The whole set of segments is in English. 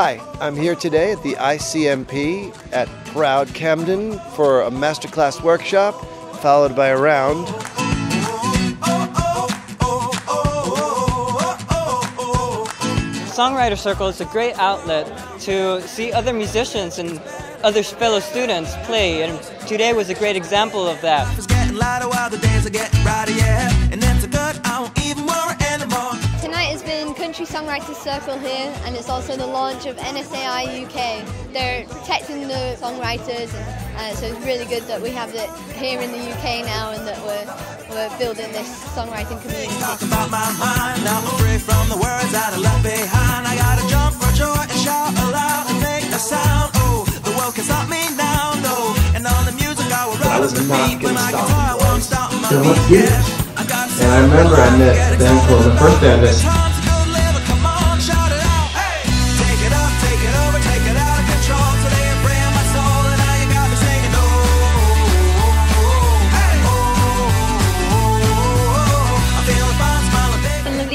Hi, I'm here today at the ICMP at Proud Camden for a masterclass workshop, followed by a round. Songwriter Circle is a great outlet to see other musicians and other fellow students play, and today was a great example of that. Tonight has been Country Songwriters Circle here, and it's also the launch of NSAI UK. They're protecting the songwriters, so it's really good that we have it here in the UK now, and that we're building this songwriting community. Talk about my mind, now I'm free from the words that I left behind. I gotta jump for joy and shout aloud and make a sound. I was not going to stop in life. And I remember I met Ben Cole, the first bandit.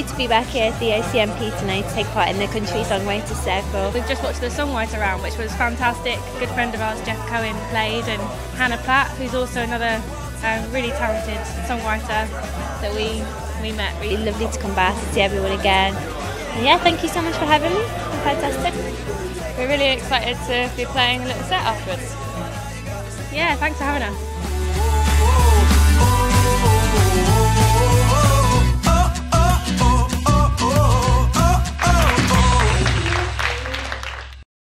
To be back here at the ICMP tonight to take part in the Country Songwriters Circle. We've just watched the Songwriter Round, which was fantastic. A good friend of ours, Jeff Cohen, played, and Hannah Platt, who's also another really talented songwriter that we met. Really lovely to come back and see everyone again. And yeah, thank you so much for having me. It's fantastic. We're really excited to be playing a little set afterwards. Yeah, thanks for having us.